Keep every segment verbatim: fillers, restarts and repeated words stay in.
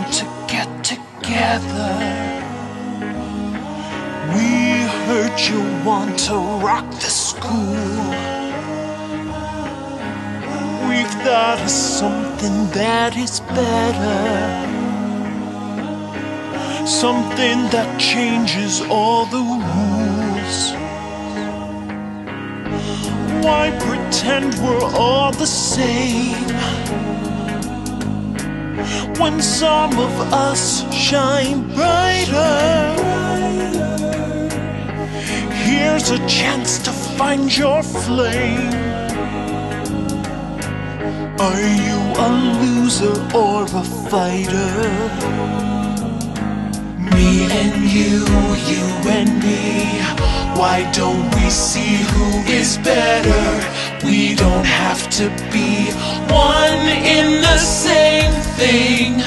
want to get together. We heard you want to rock the school. We've thought of something that is better, something that changes all the rules. Why pretend we're all the same when some of us shine brighter? Here's a chance to find your flame. Are you a loser or a fighter? Me and you, you and me, why don't we see who is better? We don't have to be one in the same thing.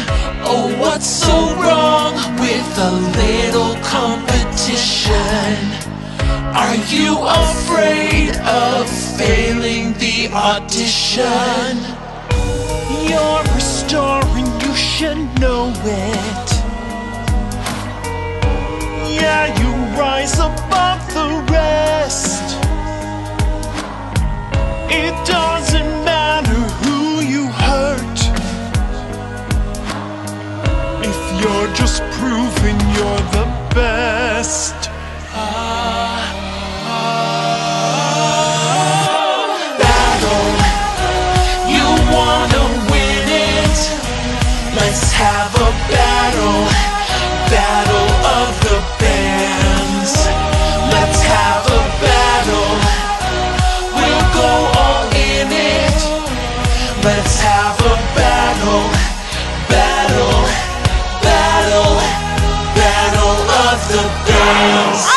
Oh, what's so wrong with a little competition? Are you afraid of failing the audition? You're a star and you should know it. Yeah, you rise above the rest. It doesn't matter who you hurt if you're just proving you're the best. Ah, ah, ah. Battle, you wanna win it. Let's have a battle, battle of the bands. Let's have a battle, we'll go all in it. Let's have a battle, battle, battle, battle of the bands.